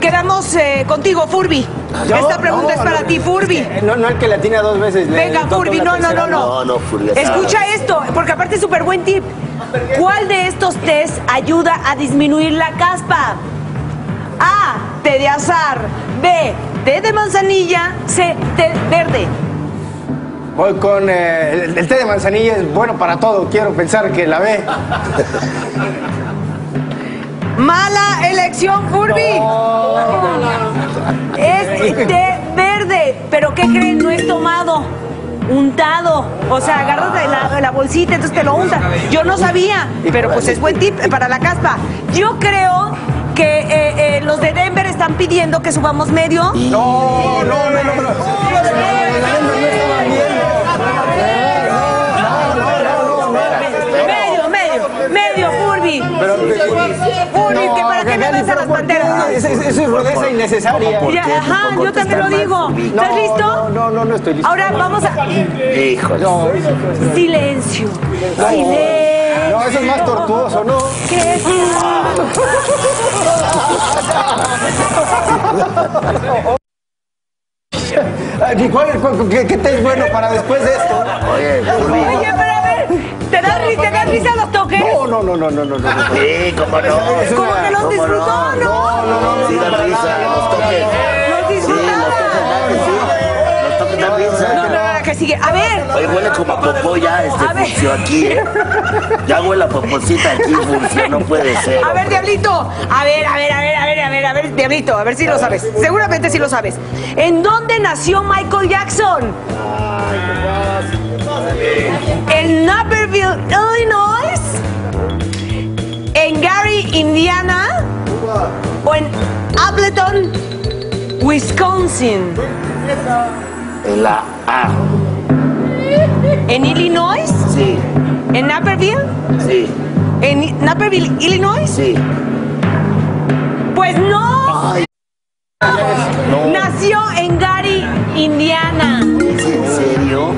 Quedamos contigo, Furby. Esta pregunta es para ti, Furby. No el que la tiene dos veces. Venga, Furby, no. Escucha esto, porque aparte es súper buen tip. ¿Cuál de estos test ayuda a disminuir la caspa? A, té de azar. B, té de manzanilla. C, té verde. Voy con el té de manzanilla, es bueno para todo. Quiero pensar que la B. Mala elección, Furby. No. Es té verde, pero ¿qué creen? No es tomado, untado. O sea, agarras la bolsita, entonces te lo untas. Yo no sabía, pero pues es buen tip para la caspa. Yo creo que los de Denver están pidiendo que subamos medio. Furby, que para qué me ves a las panteras. Eso es rudeza innecesaria. Ajá, yo también lo digo. ¿Estás listo? No estoy listo. Ahora vamos a... Híjole. Silencio. No, eso es más tortuoso, ¿no? ¿Qué es? ¿Qué te es bueno para después de esto? Oye, pero a ver, ¿te das risa a los toques? No. Sí, cómo no. ¿Cómo que los disfrutó, no? No. Sí, dan risa a los toques. Los disfrutaba. Los toques dan risa. No, que sigue. A ver. Oye, huele como a popó ya, funció aquí, ¿eh? Ya huele a popocita aquí, funció, no puede ser. A ver, Diablito. A ver, Diablito, a ver si lo sabes. Seguramente sí lo sabes. ¿En dónde nació Michael Jackson? ¿En Naperville, Illinois? ¿En Gary, Indiana? ¿O en Appleton, Wisconsin? En la A. ¿En Illinois? Sí. ¿En Naperville? Sí. ¿En Naperville, Illinois? Sí. Pues no. Ay, no. Nació en Gary, Indiana. ¿Es en serio?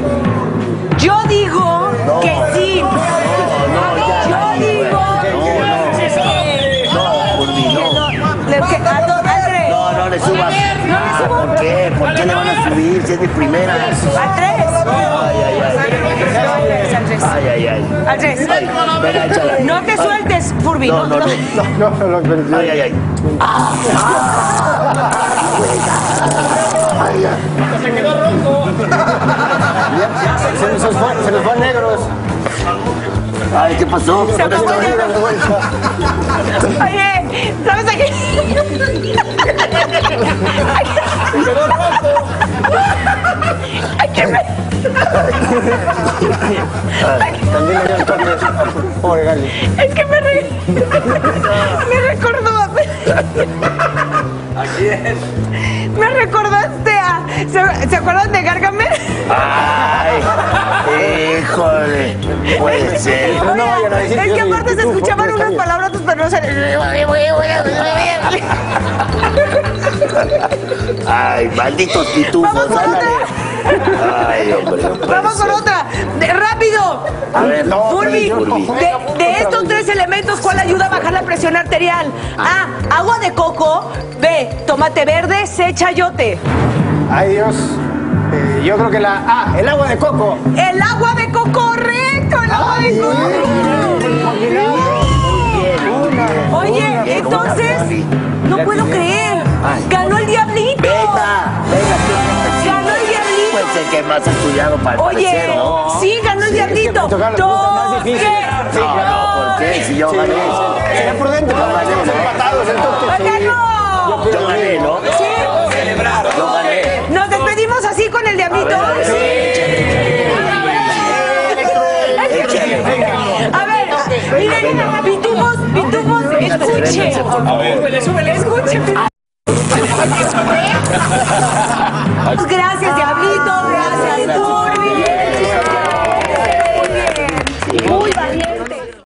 Yo digo que sí. No le subas. ¿Por qué? ¿Por qué le van a subir si es mi primera? Andrés, no te sueltes, Furby. No. Ay. Se quedó rojo. Se nos van negros. Ay, ¿qué pasó? Se acabó el negro. Oye, ¿sabes a qué? Se quedó rojo. Ay, qué me... También le dio toques. Pobre Gali. Es que me recordó. ¿A quién? Me recordaste a... ¿Se acuerdan de Gárgame? ¡Ay! ¡Híjole! Puede ser. Oiga, es que aparte se escuchaban unas palabras, pero no se... ¡Ay, malditos pitufos! Ay, hombre, vamos con otra. ¡Rápido! A ver, Furby, de estos tres elementos, ¿cuál ayuda a bajar la presión arterial? A, agua de coco. B, tomate verde. C, chayote. Ay, Dios. Yo creo que la A, el agua de coco. ¡El agua de coco, correcto! ¡El agua de coco! Oye, entonces, no puedo creer. ¡Ganó el Diablito! ¡Ganó el Diablito! Es el que más ha estudiado para el parecer, ¿no? Sí, ganó el Diablito. ¿Por qué? Si yo gané. Será prudente, pero estamos empatados, entonces. Yo gané, ¿no? Sí. Celebrar. Yo gané. Nos despedimos así con el Diablito. Sí. A ver, miren, pitufos, escuchen. Súbele, escuchen. Gracias.